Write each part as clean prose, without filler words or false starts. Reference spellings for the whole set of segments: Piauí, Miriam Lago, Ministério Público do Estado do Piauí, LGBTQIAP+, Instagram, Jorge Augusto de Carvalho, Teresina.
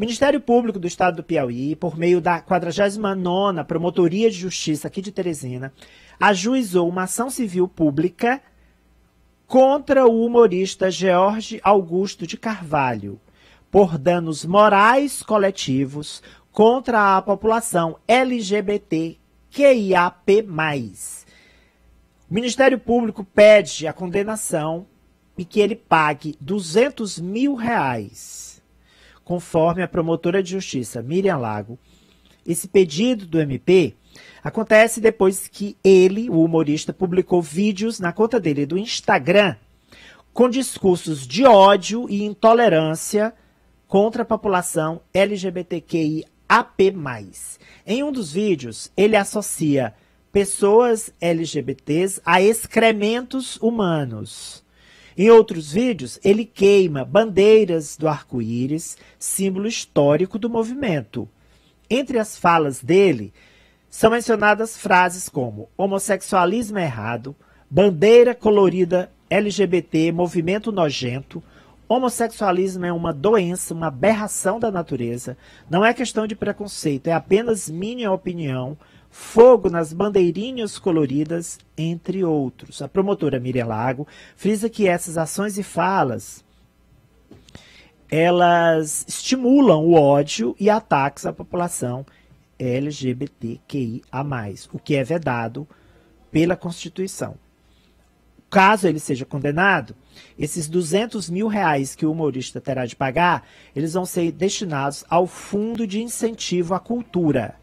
O Ministério Público do Estado do Piauí, por meio da 49ª Promotoria de Justiça aqui de Teresina, ajuizou uma ação civil pública contra o humorista Jorge Augusto de Carvalho por danos morais coletivos contra a população LGBTQIAP+. O Ministério Público pede a condenação e que ele pague R$200 mil. Conforme a promotora de justiça, Miriam Lago, esse pedido do MP acontece depois que ele, o humorista, publicou vídeos na conta dele do Instagram com discursos de ódio e intolerância contra a população LGBTQIAP+. Em um dos vídeos, ele associa pessoas LGBTs a excrementos humanos. Em outros vídeos, ele queima bandeiras do arco-íris, símbolo histórico do movimento. Entre as falas dele, são mencionadas frases como homossexualismo errado, bandeira colorida LGBT, movimento nojento, homossexualismo é uma doença, uma aberração da natureza, não é questão de preconceito, é apenas minha opinião, fogo nas bandeirinhas coloridas, entre outros. A promotora Miriam Lago frisa que essas ações e falas, elas estimulam o ódio e ataques à população LGBTQIA+, o que é vedado pela Constituição. Caso ele seja condenado, esses R$200 mil que o humorista terá de pagar, eles vão ser destinados ao Fundo de Incentivo à Cultura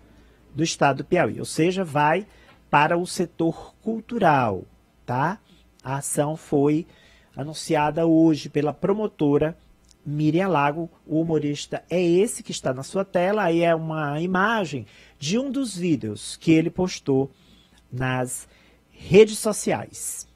do Estado do Piauí, ou seja, vai para o setor cultural, tá? A ação foi anunciada hoje pela promotora Miriam Lago. O humorista é esse que está na sua tela, aí é uma imagem de um dos vídeos que ele postou nas redes sociais.